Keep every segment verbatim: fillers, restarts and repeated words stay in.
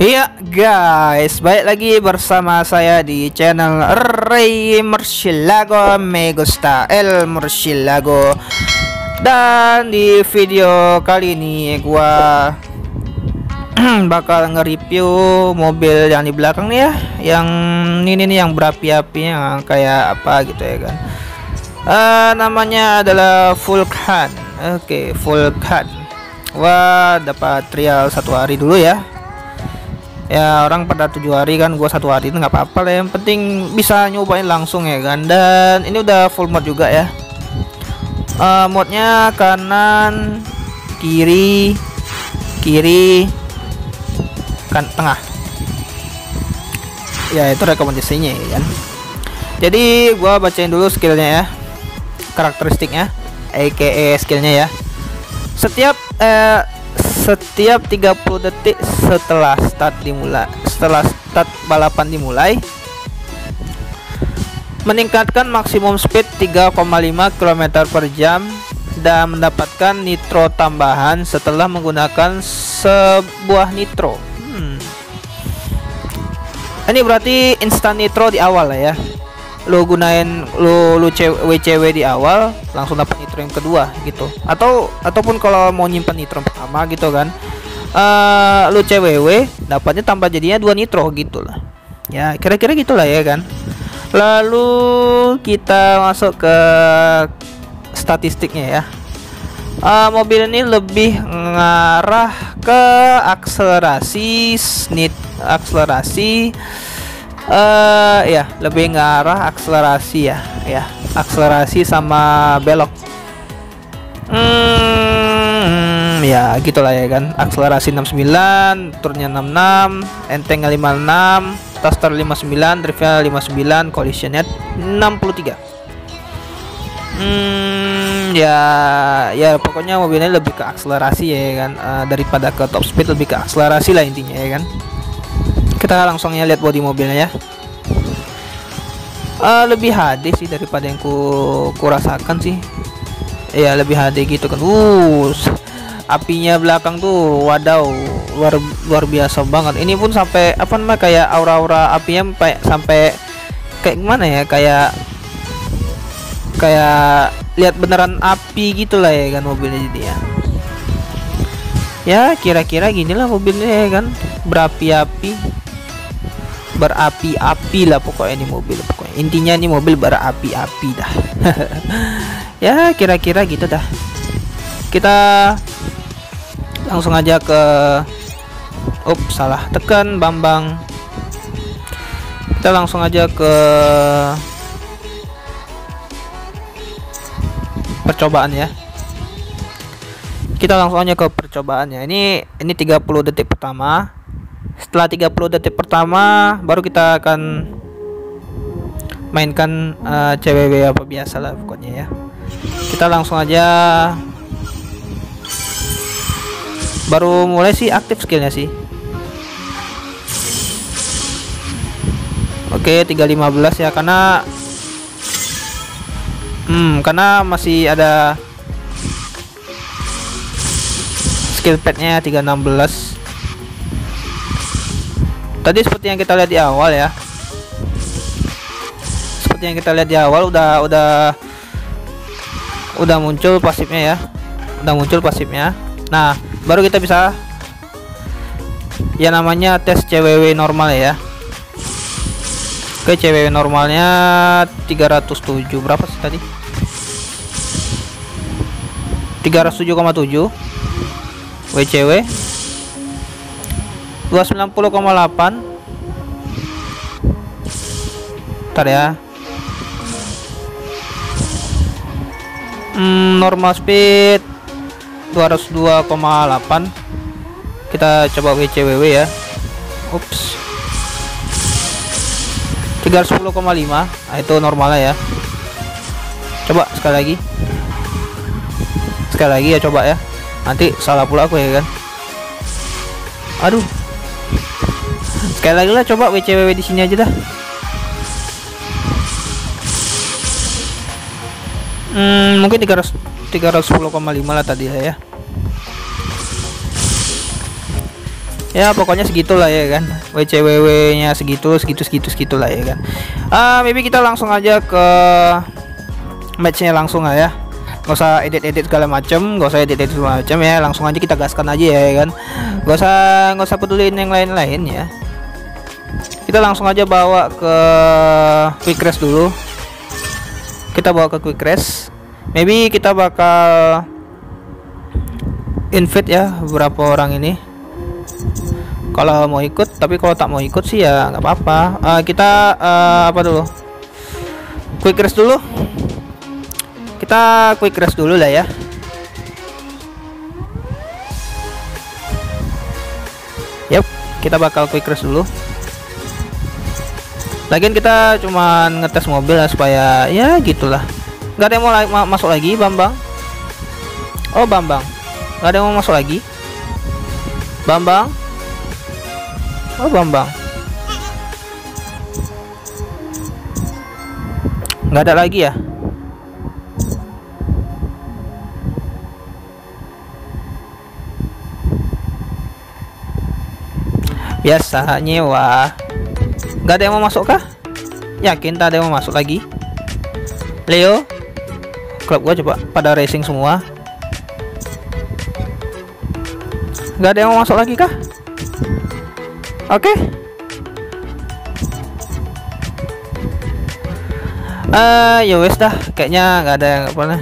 Iya guys, balik lagi bersama saya di channel Rey Murcielago, me gusta el Murcielago. Dan di video kali ini gua bakal nge-review mobil yang di belakang nih ya, yang ini nih yang berapi-apinya kayak apa gitu ya kan. Uh, namanya adalah Vulcan. Oke, okay, Vulcan. Wah, dapat trial satu hari dulu ya. Ya orang pada tujuh hari kan, gua satu hari itu nggak apa-apa lah, yang penting bisa nyobain langsung ya kan. Dan ini udah full mode juga ya, uh, modnya kanan kiri kiri kan tengah ya, itu rekomendasinya ya kan. Jadi gua bacain dulu skillnya ya, karakteristiknya aka skillnya ya. Setiap eh, setiap tiga puluh detik setelah start dimulai setelah start balapan dimulai, meningkatkan maksimum speed tiga koma lima kilometer per jam dan mendapatkan nitro tambahan setelah menggunakan sebuah nitro. hmm. Ini berarti instan nitro di awal lah ya, lo gunain lo lu W C W di awal langsung dapat nitro yang kedua gitu, atau ataupun kalau mau nyimpan nitro pertama gitu kan, uh, lu C W W dapatnya tambah jadinya dua nitro gitulah ya, kira-kira gitulah ya kan. Lalu kita masuk ke statistiknya ya. Uh, mobil ini lebih ngarah ke akselerasi nit akselerasi Uh, ya lebih ngarah akselerasi ya, ya akselerasi sama belok. Hmm, ya gitulah ya kan. Akselerasi enam puluh sembilan, turnya enam puluh enam, entengnya lima puluh enam, thruster lima puluh sembilan, driftnya lima puluh sembilan, collisionnya enam puluh tiga. Hmm, ya ya pokoknya mobilnya lebih ke akselerasi ya kan, uh, daripada ke top speed lebih ke akselerasi lah intinya ya kan. Kita langsungnya lihat body mobilnya ya. Uh, lebih H D sih daripada yang ku kurasakan sih. Ya lebih H D gitu kan. Uh, apinya belakang tuh wadaw, luar luar biasa banget. Ini pun sampai apa namanya kayak aura-aura apinya sampai sampai kayak gimana ya, kayak kayak lihat beneran api gitulah ya kan mobilnya jadi ya. Ya kira-kira ginilah mobilnya ya kan, berapi-api. berapi-api lah pokoknya ini mobil, pokoknya intinya ini mobil berapi-api dah. Ya kira-kira gitu dah. Kita langsung aja ke ups salah tekan Bambang. Kita langsung aja ke percobaan ya. Kita langsung aja ke percobaannya. Ini ini tiga puluh detik pertama. Setelah tiga puluh detik pertama baru kita akan mainkan uh, C W W apa biasa lah pokoknya ya. Kita langsung aja, baru mulai sih aktif skillnya sih. Oke, tiga lima belas ya, karena hmm, karena masih ada skill padnya tiga enam belas. Tadi seperti yang kita lihat di awal ya, seperti yang kita lihat di awal udah udah udah muncul pasifnya ya, udah muncul pasifnya. Nah baru kita bisa ya namanya tes C W W normal ya. Oke, C W W normalnya tiga ratus tujuh berapa sih tadi, tiga ratus tujuh koma tujuh. W C W dua ratus sembilan puluh koma delapan. Ntar ya, hmm, normal speed dua ratus dua koma delapan. Kita coba W C W W ya. Ups, tiga ratus sepuluh koma lima. Nah, itu normalnya ya. Coba sekali lagi, sekali lagi ya, coba ya, nanti salah pula aku ya kan. Aduh, sekali lagi lah, coba W C W W di sini aja dah. Hmm, mungkin tiga ratus sepuluh koma lima lah tadi lah ya. Ya ya pokoknya segitulah ya kan, W C W W nya segitu segitu segitu segitulah ya kan. Uh, maybe kita langsung aja ke matchnya langsung lah ya, gak usah edit-edit segala macem, gak usah edit-edit segala macem ya, langsung aja kita gaskan aja ya kan, gak usah gak usah peduliin yang lain-lain ya. Kita langsung aja bawa ke quick race dulu, kita bawa ke quick race. Maybe kita bakal invite ya beberapa orang ini kalau mau ikut, tapi kalau tak mau ikut sih ya nggak apa-apa. Uh, kita uh, apa dulu, quick race dulu, kita quick race dulu lah ya. Yap, kita bakal quick race dulu. Lagian kita cuman ngetes mobil lah supaya ya gitulah. Nggak ada yang mau la masuk lagi, Bambang. Oh Bambang, nggak ada yang mau masuk lagi, Bambang. Oh Bambang, nggak ada lagi ya? Biasa nyewa. Nggak ada yang mau masuk kah? Yakin tak ada yang mau masuk lagi? Leo, klub gua coba pada racing semua. Nggak ada yang mau masuk lagi kah? Oke, okay. uh, ya wes dah, kayaknya nggak ada yang nggak pernah.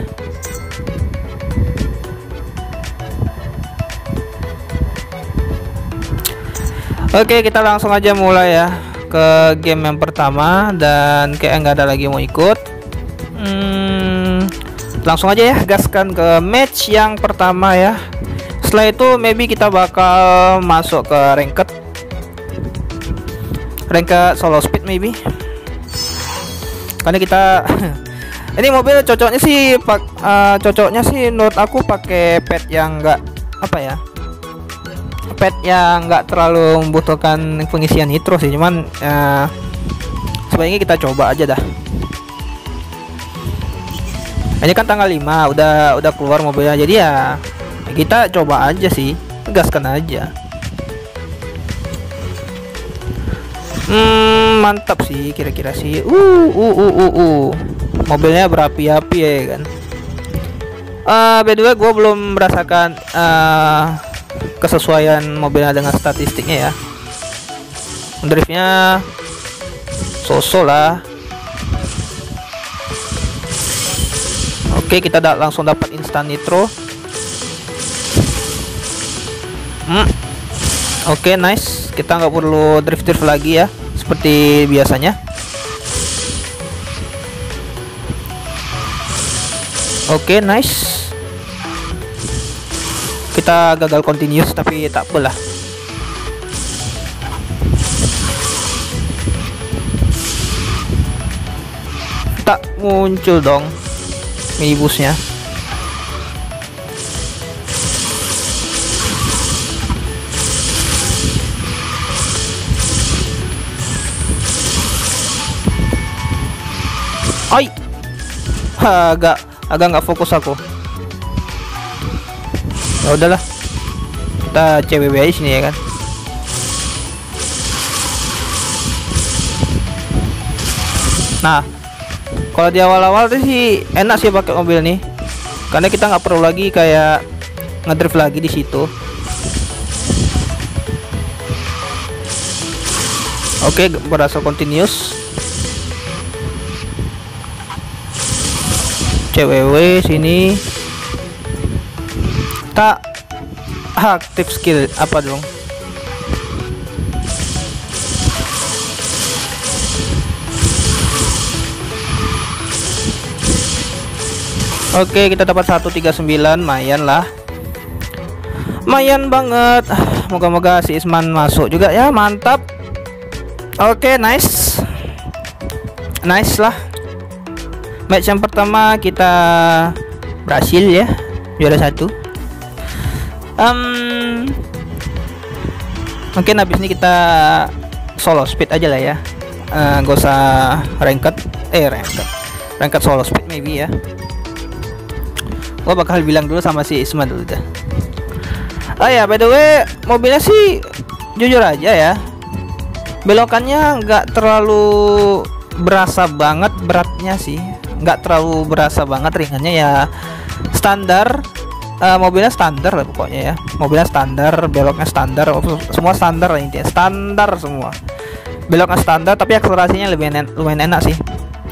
Oke, okay, kita langsung aja mulai ya ke game yang pertama, dan kayak nggak ada lagi yang mau ikut. Hmm, langsung aja ya, gaskan ke match yang pertama ya. Setelah itu, maybe kita bakal masuk ke ranked. Rank solo speed maybe, karena kita ini mobil cocoknya sih pak, uh, cocoknya sih menurut aku pakai pet yang enggak apa ya, pet yang enggak terlalu membutuhkan pengisian nitro sih, cuman uh, sebaiknya kita coba aja dah. Ini kan tanggal lima udah udah keluar mobilnya, jadi ya kita coba aja sih, gaskan aja. Hmm, mantap sih kira-kira sih. Uh, uh, uh, uh, uh. Mobilnya berapi-api ya kan. Uh, by the way, gue belum merasakan uh, kesesuaian mobilnya dengan statistiknya ya. Driftnya so-so lah. Oke, kita da langsung dapat instan nitro. Hmm. Oke, nice. Kita nggak perlu drift-drift lagi ya seperti biasanya. Oke, okay, nice. Kita gagal continuous tapi tak apalah. Tak muncul dong minibusnya. Oi, agak agak nggak fokus aku. Ya udahlah, kita C W B aja sini ya kan. Nah, kalau di awal-awal tuh sih enak sih pakai mobil nih, karena kita nggak perlu lagi kayak ngedrift lagi di situ. Oke, berhasil continuous. C W W sini tak aktif skill apa dong? Oke, kita dapat seratus tiga puluh sembilan, lumayan lah, lumayan banget. Moga-moga si Isman masuk juga ya, mantap. Oke, nice, nice lah. Match yang pertama kita berhasil ya, juara satu. Um, mungkin habis ini kita solo speed aja lah ya, uh, gak usah ranked, eh ranked, ranked solo speed maybe ya. Gua bakal bilang dulu sama si Isma dulu dah. Oh ya, by the way, mobilnya sih jujur aja ya, belokannya nggak terlalu berasa banget beratnya sih, nggak terlalu berasa banget, ringannya ya standar, uh, mobilnya standar lah pokoknya ya, mobilnya standar, beloknya standar, semua standar lah intinya, standar semua, beloknya standar, tapi akselerasinya lebih en lumayan enak sih,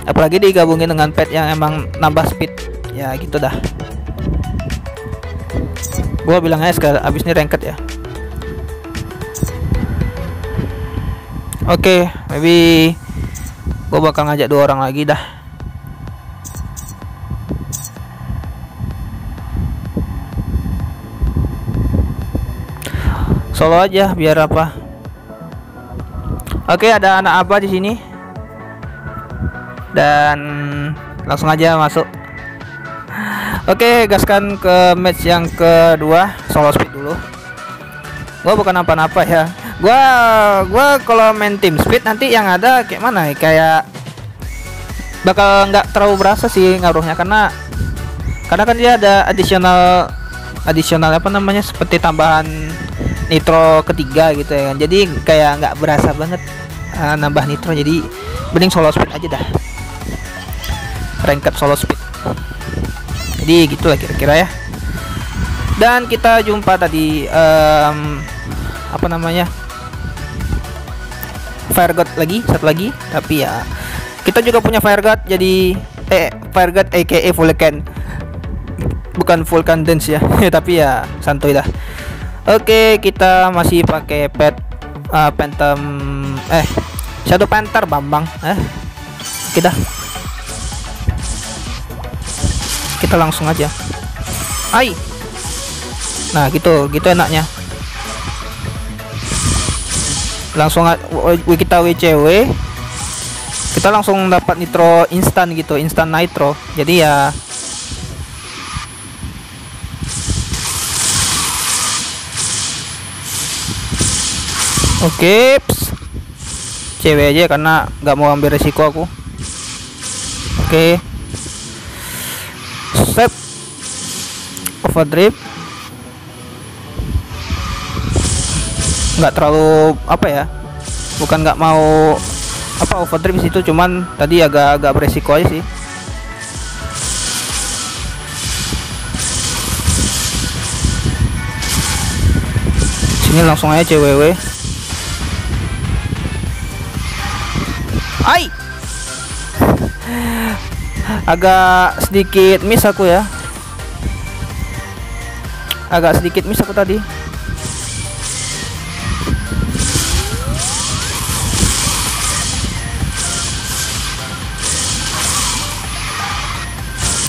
apalagi digabungin dengan pad yang emang nambah speed ya gitu dah. Gua bilangnya abis ini ranked ya. Oke, okay, maybe gue bakal ngajak dua orang lagi dah. Solo aja biar apa? Oke, okay, ada anak apa di sini? Dan langsung aja masuk. Oke, okay, gaskan ke match yang kedua, solo speed dulu. Gua bukan apa-apa ya. Gua gua kalau main tim speed nanti yang ada kayak mana? Kayak bakal nggak terlalu berasa sih ngaruhnya, karena karena kan dia ada additional additional apa namanya? Seperti tambahan nitro ketiga gitu ya. Jadi kayak nggak berasa banget uh, nambah nitro. Jadi mending solo speed aja dah. Ranked solo speed. Jadi gitulah kira-kira ya. Dan kita jumpa tadi um, apa namanya, Fire God lagi, satu lagi. Tapi ya kita juga punya Fire God, jadi eh Fire God aka Vulcan, bukan Vulcan Dance ya. Tapi ya santuy lah. Oke, kita masih pakai pet uh, Phantom eh Shadow Panther Bambang eh kita kita langsung aja. Hai. Nah gitu, gitu enaknya. Langsung kita W C W, kita langsung dapat nitro instan gitu, instan nitro. Jadi ya oke, ps. C W aja karena nggak mau ambil resiko aku. Oke, step overdrive. Nggak terlalu apa ya, bukan nggak mau apa overdrive situ, cuman tadi agak-agak beresiko aja sih. Sini langsung aja C W W. Ai, agak sedikit miss aku ya, agak sedikit miss aku tadi.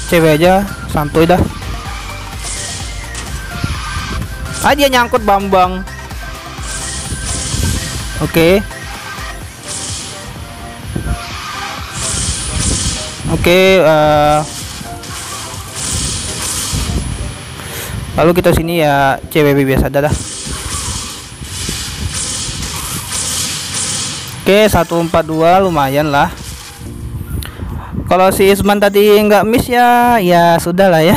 Cewek aja, santuy dah. Ah, dia nyangkut Bambang. Oke, oke, uh. lalu kita sini ya cewek biasa dah. Oke, satu empat dua lumayan lah. Kalau si Isman tadi nggak miss ya, ya sudah lah ya.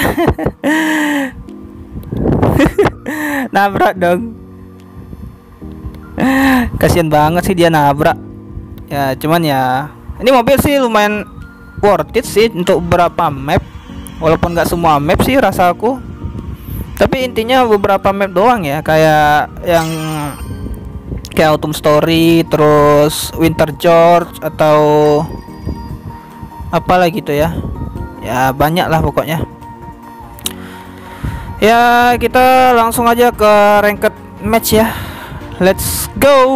Nabrak dong. Kasian banget sih dia nabrak. Ya cuman ya, ini mobil sih lumayan worth it sih untuk beberapa map. Walaupun nggak semua map sih rasa aku. Tapi intinya beberapa map doang ya, kayak yang kayak Autumn Story, terus Winter George atau apalah gitu ya, ya banyak lah pokoknya ya. Kita langsung aja ke ranked match ya, let's go.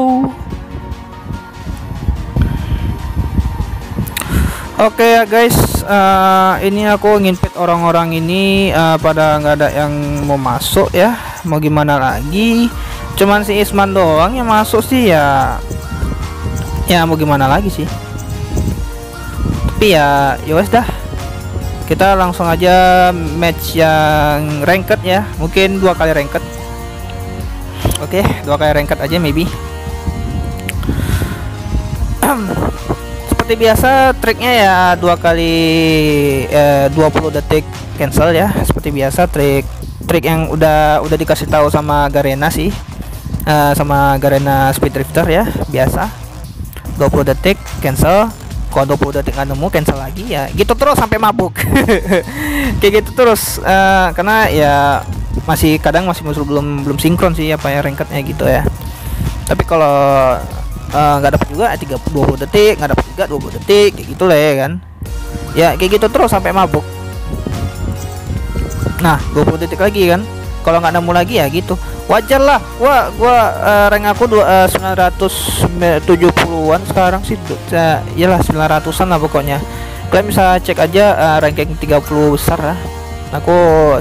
Oke okay, ya guys, uh, ini aku nginpit orang-orang ini uh, pada nggak ada yang mau masuk ya, mau gimana lagi, cuman si Isman doang yang masuk sih ya, ya mau gimana lagi sih. Ya, yowes dah. Kita langsung aja match yang ranked ya. Mungkin dua kali ranked. Oke, okay, dua kali ranked aja maybe. Seperti biasa triknya ya dua kali eh, dua puluh detik cancel ya. Seperti biasa trik trik yang udah udah dikasih tahu sama Garena sih. uh, sama Garena Speed Drifter ya, biasa dua puluh detik cancel. Kalau dua puluh detik nggak nemu, cancel lagi ya, gitu terus sampai mabuk. Kayak gitu terus, uh, karena ya masih kadang masih musuh belum belum sinkron sih apa ya ranketnya gitu ya. Tapi kalau nggak uh, dapat juga tiga puluh detik, nggak dapat juga dua puluh detik kayak gitu lah ya kan. Ya kayak gitu terus sampai mabuk. Nah, dua puluh detik lagi kan. Kalau nggak nemu lagi ya gitu. Wajar lah. Wah, gua uh, rank aku dua, uh, sembilan ratus tujuh puluhan sekarang sih. Uh, iyalah sembilan ratusan lah pokoknya. Kalian bisa cek aja uh, ranking tiga puluh besar lah. Aku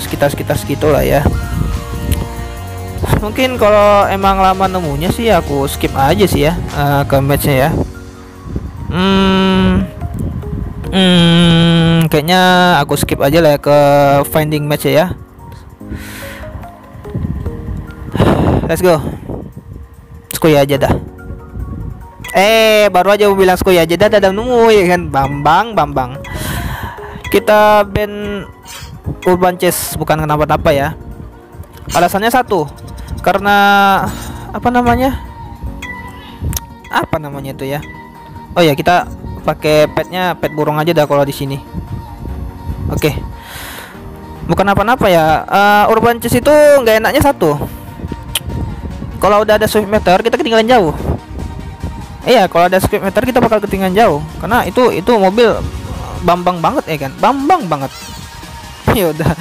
sekitar-sekitar segitulah ya. Mungkin kalau emang lama nemunya sih aku skip aja sih ya uh, ke matchnya ya. Hmm. Hmm, kayaknya aku skip aja lah ya ke finding match ya. Let's go. Skuy aja dah. Eh, baru aja mau bilang skuy aja dah, dadang nunggu ya kan, Bambang, Bambang. Kita ban Urban Chase bukan kenapa-napa ya. Alasannya satu, karena apa namanya? Apa namanya itu ya? Oh ya, kita pakai petnya pet burung aja dah kalau di sini. Oke, okay. Bukan apa-apa ya. Uh, Urban Chase itu nggak enaknya satu, kalau udah ada swift meter kita ketinggalan jauh. Iya, eh kalau ada swift meter kita bakal ketinggalan jauh, karena itu itu mobil bambang banget ya kan, bambang banget. Ya udah,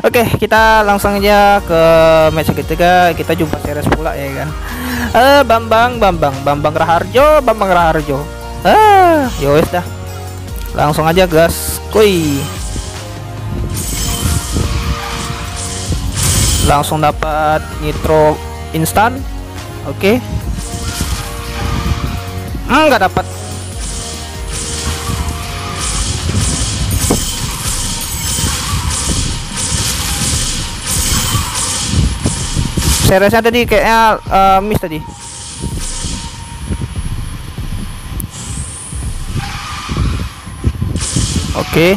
oke okay, kita langsung aja ke match ketiga, kita jumpa series pula ya kan. Uh, bambang, bambang, bambang Raharjo, bambang Raharjo. Ah, yowes dah. Langsung aja gas, kuy. Langsung dapat nitro instan. Oke. Okay. Hmm, nggak dapat. Seriesnya tadi kayaknya uh, miss tadi. Oke, okay.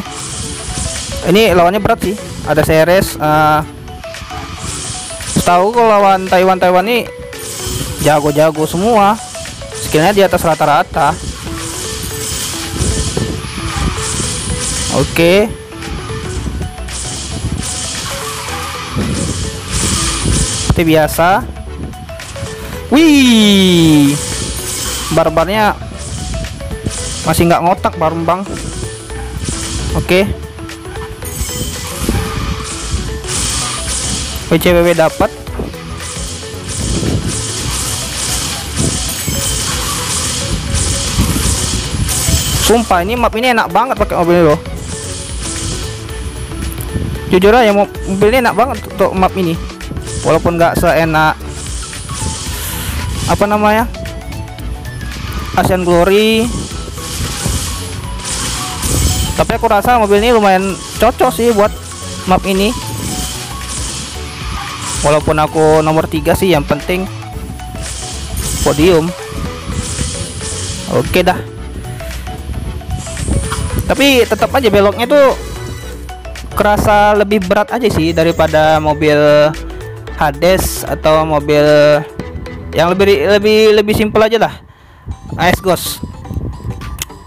Ini lawannya berat sih. Ada series. Uh, tahu kalau lawan Taiwan Taiwan ini jago-jago semua. Skillnya di atas rata-rata. Oke. Okay. Seperti biasa. Wih, barbarnya masih nggak ngotak barembang. Oke, okay. W C W dapat. Sumpah ini map ini enak banget pakai mobil ini loh. Jujur aja mobil ini enak banget untuk map ini. Walaupun nggak seenak apa namanya Asian Glory, tapi aku rasa mobil ini lumayan cocok sih buat map ini. Walaupun aku nomor tiga sih, yang penting podium. Oke dah. Tapi tetap aja beloknya tuh kerasa lebih berat aja sih daripada mobil Hades atau mobil yang lebih lebih lebih simpel aja lah, S-Ghost.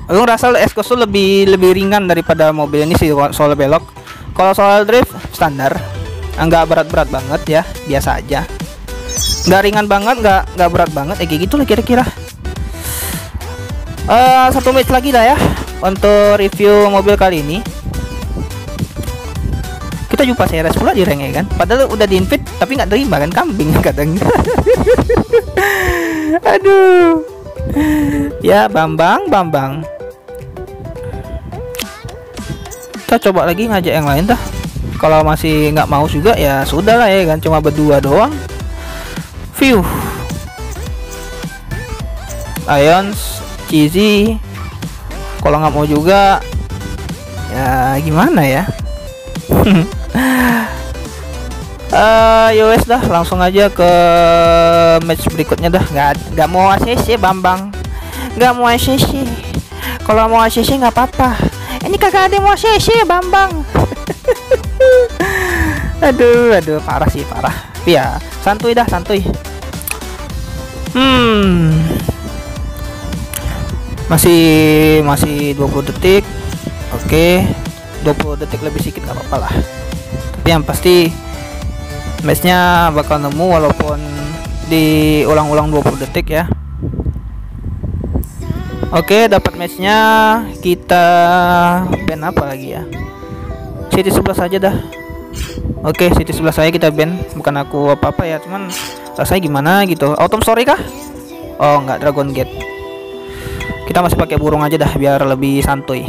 Aku ngerasa S-Ghost tuh lebih lebih ringan daripada mobil ini sih soal belok. Kalau soal drift standar, nggak berat-berat banget ya, biasa aja. Nggak ringan banget, nggak nggak berat banget, eh, kayak gitu lah kira-kira. Uh, satu match lagi lah ya untuk review mobil kali ini. Kita jumpa series pula di rank ya kan. Padahal udah di invite tapi nggak terima kan, kambing kadang. Aduh. Ya Bambang, Bambang. Kita coba lagi ngajak yang lain dah. Kalau masih nggak mau juga ya sudah lah ya kan, cuma berdua doang. View Ions, Cheesy. Kalau nggak mau juga ya gimana ya. uh, Yowes dah, langsung aja ke match berikutnya dah. Nggak nggak mau A C C Bambang, nggak mau A C C. Kalau mau A C C nggak apa-apa. Ini kagak ada mau A C C Bambang. Aduh, aduh, parah sih, parah. Ya, santuy dah, santuy. Hmm. Masih masih dua puluh detik. Oke. dua puluh detik lebih sedikit enggak apa-apa lah. Tapi yang pasti matchnya bakal nemu walaupun diulang-ulang dua puluh detik ya. Oke, dapat matchnya. Kita ban apa lagi ya? City sebelas aja dah. Oke, City sebelas saya kita ban. Bukan aku apa-apa ya, cuman rasanya gimana gitu. Autumn Story kah? Oh, enggak, Dragon Gate. Kita masih pakai burung aja dah biar lebih santuy.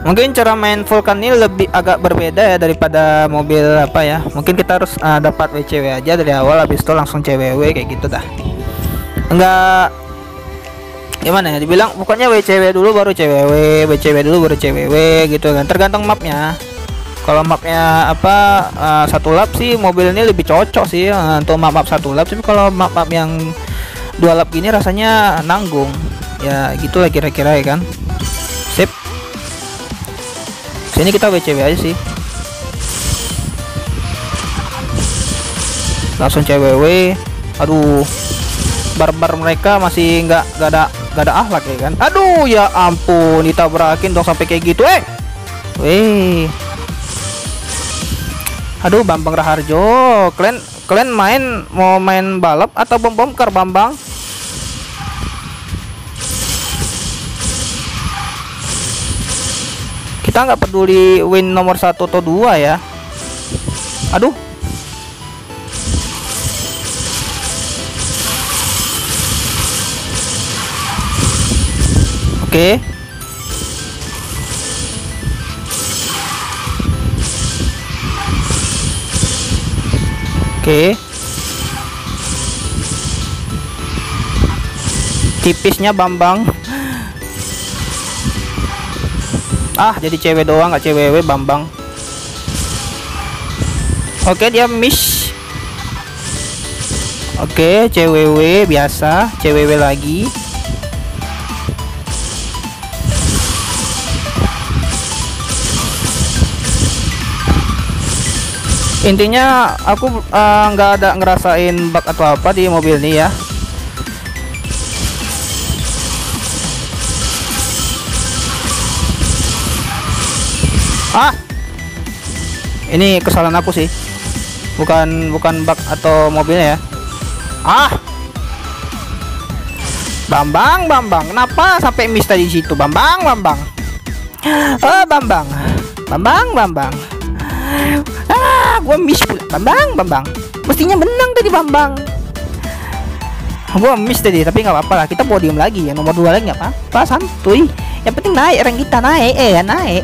Mungkin cara main Vulcan ini lebih agak berbeda ya daripada mobil apa ya. Mungkin kita harus uh, dapat W C W aja dari awal, habis itu langsung C W W kayak gitu dah. Enggak gimana ya dibilang, pokoknya W C W dulu baru C W W, W C W dulu baru C W W gitu kan, tergantung mapnya. Kalau mapnya apa uh, satu lap sih mobil ini lebih cocok sih uh, untuk map-map satu lap, tapi kalau map-map yang dua lap gini rasanya nanggung ya, gitulah kira-kira ya kan. Sip, sini kita W C W aja sih, langsung C W W. Aduh, barbar mereka masih nggak nggak ada nggak ada akhlak ya kan. Aduh, ya ampun, ditabrakin dong sampai kayak gitu. eh weh Aduh, Bambang Raharjo, kalian kalian main mau main balap atau bom bomkar Bambang? Kita nggak peduli win nomor satu atau dua ya. Aduh, oke okay. Oke okay. Tipisnya Bambang. Ah, jadi cewek doang nggak cewek Bambang. Oke okay, dia miss. Oke okay, cewek biasa, cewek lagi. Intinya aku nggak uh, ada ngerasain bug atau apa di mobil ini ya. Ah, ini kesalahan aku sih, bukan bukan bug atau mobilnya ya. Ah, Bambang Bambang kenapa sampai miss tadi situ Bambang Bambang oh Bambang Bambang Bambang ah, gua miss pula Bambang Bambang, mestinya menang tadi Bambang. Gua miss tadi, tapi nggak apa-apa lah, kita podium lagi ya, nomor dua lagi nggak apa-apa, santuy. Yang penting naik rank kita, naik eh ya naik.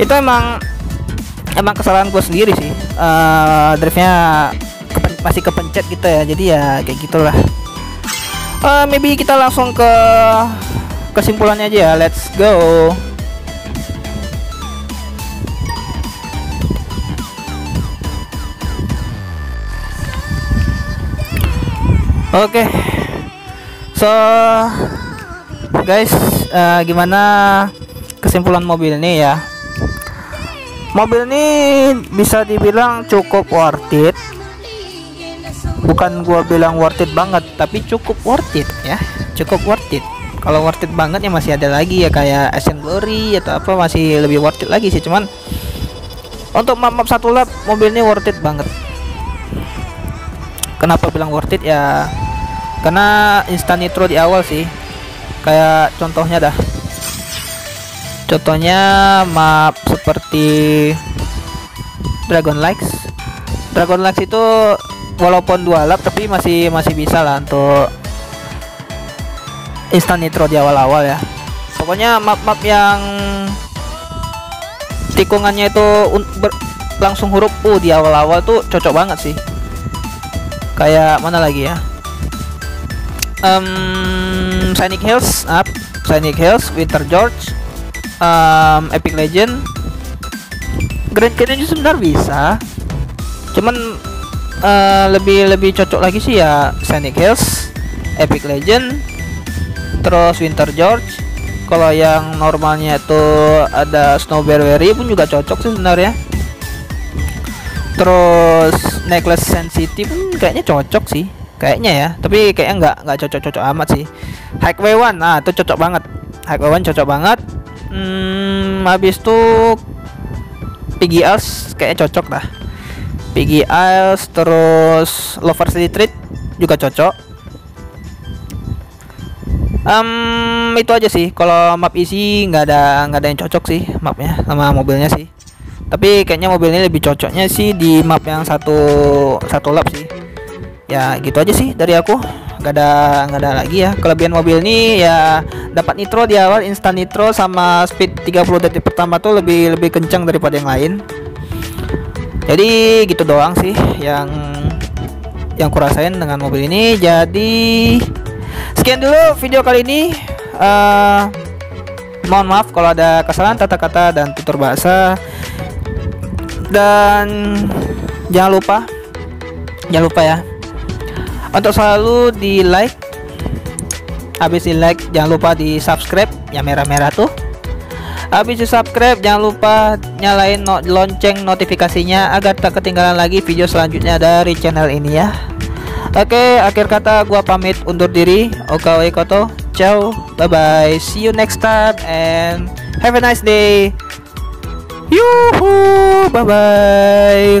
Itu emang emang kesalahan gua sendiri sih, uh, driftnya kepen, masih kepencet gitu ya, jadi ya kayak gitulah. Uh, maybe kita langsung ke kesimpulannya aja ya, let's go. Oke okay. So guys, uh, gimana kesimpulan mobil ini ya. Mobil ini bisa dibilang cukup worth it. Bukan gua bilang worth it banget, tapi cukup worth it ya, cukup worth it. Kalau worth it banget ya masih ada lagi ya, kayak Asian Glory atau apa, masih lebih worth it lagi sih. Cuman untuk map-map satu lap mobil ini worth it banget. Kenapa bilang worth it ya, karena instan nitro di awal sih. Kayak contohnya dah, contohnya map seperti Dragon Lakes. Dragon Lakes itu walaupun dua lap tapi masih masih bisa lah untuk instan nitro di awal-awal ya. Pokoknya map-map yang tikungannya itu langsung huruf U di awal-awal tuh cocok banget sih. Kayak mana lagi ya, um, Sonic Hills up, Sonic Hills, Winter George, um, Epic Legend, Grand Canyon sebenarnya bisa, cuman uh, lebih lebih cocok lagi sih ya Sonic Hills, Epic Legend, terus Winter George. Kalau yang normalnya itu ada Snowberry pun juga cocok sih sebenarnya. Terus necklace sensitif hmm, kayaknya cocok sih, kayaknya ya, tapi kayaknya nggak nggak cocok-cocok amat sih. Highway One, nah itu cocok banget. Highway One cocok banget. Hmm, habis itu P G S kayaknya cocok lah. P G S terus Lover City Trip juga cocok. Um, itu aja sih. Kalau map isi nggak ada nggak ada yang cocok sih mapnya sama mobilnya sih. Tapi kayaknya mobilnya lebih cocoknya sih di map yang satu satu lap sih. Ya gitu aja sih dari aku, gak ada gak ada lagi ya. Kelebihan mobil ini ya dapat nitro di awal, instan nitro sama speed tiga puluh detik pertama tuh lebih lebih kencang daripada yang lain. Jadi gitu doang sih yang yang kurasain dengan mobil ini. Jadi sekian dulu video kali ini. Uh, mohon maaf kalau ada kesalahan tata kata dan tutur bahasa, dan jangan lupa jangan lupa ya untuk selalu di like. Habis di like jangan lupa di subscribe yang merah-merah tuh. Habis di subscribe jangan lupa nyalain no lonceng notifikasinya agar tak ketinggalan lagi video selanjutnya dari channel ini ya. Oke, akhir kata gua pamit undur diri. Okawe koto, ciao, bye bye, see you next time and have a nice day. Yuhu, bye bye.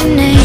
Your name.